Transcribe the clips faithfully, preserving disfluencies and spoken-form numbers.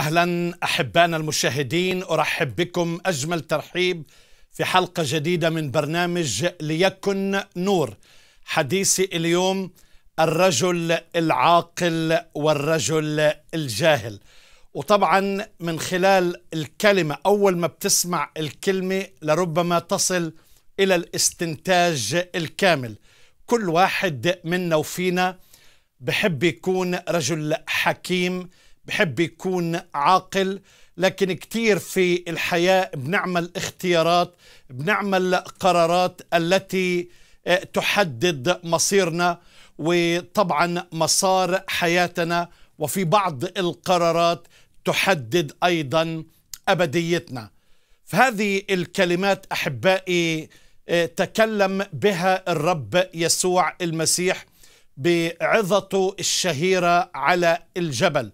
أهلا أحبانا المشاهدين، أرحب بكم أجمل ترحيب في حلقة جديدة من برنامج ليكن نور. حديثي اليوم الرجل العاقل والرجل الجاهل. وطبعا من خلال الكلمة، أول ما بتسمع الكلمة لربما تصل إلى الاستنتاج الكامل. كل واحد منا وفينا بحب يكون رجل حكيم، بحب يكون عاقل، لكن كتير في الحياة بنعمل اختيارات، بنعمل قرارات التي تحدد مصيرنا وطبعا مسار حياتنا، وفي بعض القرارات تحدد أيضا أبديتنا. فهذه الكلمات أحبائي تكلم بها الرب يسوع المسيح بعظته الشهيرة على الجبل.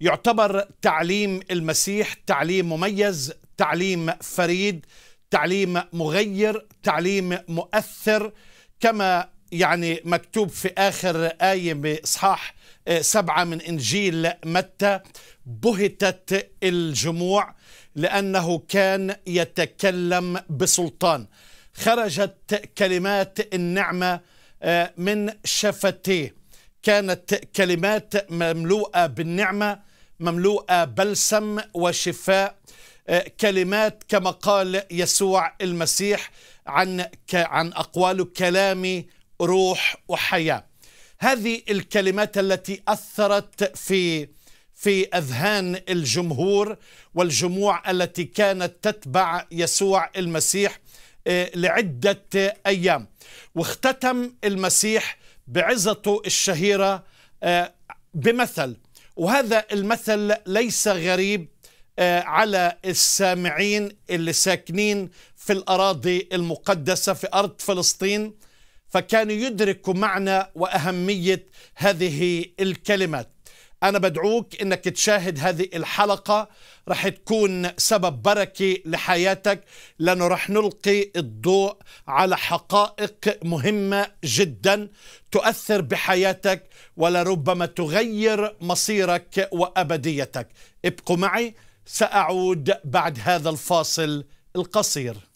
يعتبر تعليم المسيح تعليم مميز، تعليم فريد، تعليم مغير، تعليم مؤثر، كما يعني مكتوب في آخر آية بإصحاح سبعة من إنجيل متى: بهتت الجموع لأنه كان يتكلم بسلطان، خرجت كلمات النعمة من شفتيه، كانت كلمات مملوءة بالنعمة، مملوءة بلسم وشفاء. كلمات كما قال يسوع المسيح عن عن أقواله: كلامي روح وحياة. هذه الكلمات التي أثرت في في أذهان الجمهور والجموع التي كانت تتبع يسوع المسيح لعدة أيام. واختتم المسيح بعظته الشهيرة بمثل، وهذا المثل ليس غريب على السامعين اللي ساكنين في الأراضي المقدسة في أرض فلسطين، فكانوا يدركوا معنى وأهمية هذه الكلمات. أنا بدعوك أنك تشاهد هذه الحلقة، رح تكون سبب بركة لحياتك، لأنه رح نلقي الضوء على حقائق مهمة جدا تؤثر بحياتك ولربما تغير مصيرك وأبديتك. ابقوا معي، سأعود بعد هذا الفاصل القصير.